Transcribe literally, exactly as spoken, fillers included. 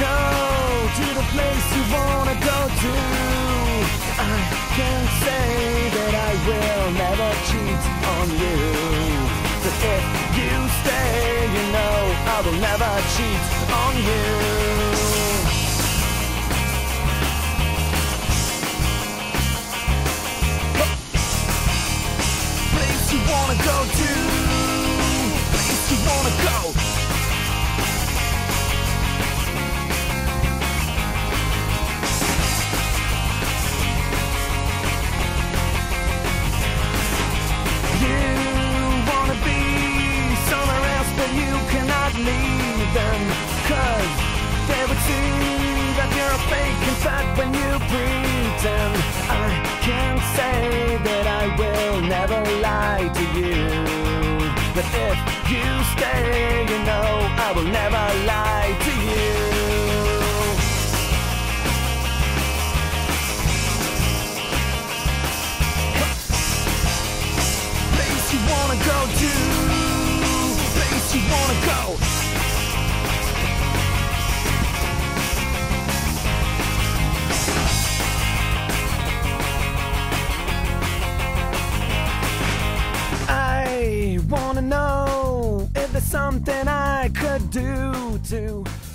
go to the place you wanna go to. I can say that I will never cheat on you, but if you stay, you know I will never cheat on you. You wanna go to, place you wanna go. You wanna be somewhere else, but you cannot leave them, 'cause they would see that you're a fake inside when you pretend. I can't say that I will never lie to you, but if you stay, you know I will never lie to you. Place you wanna go to, place you wanna go. Wanna know if there's something I could do to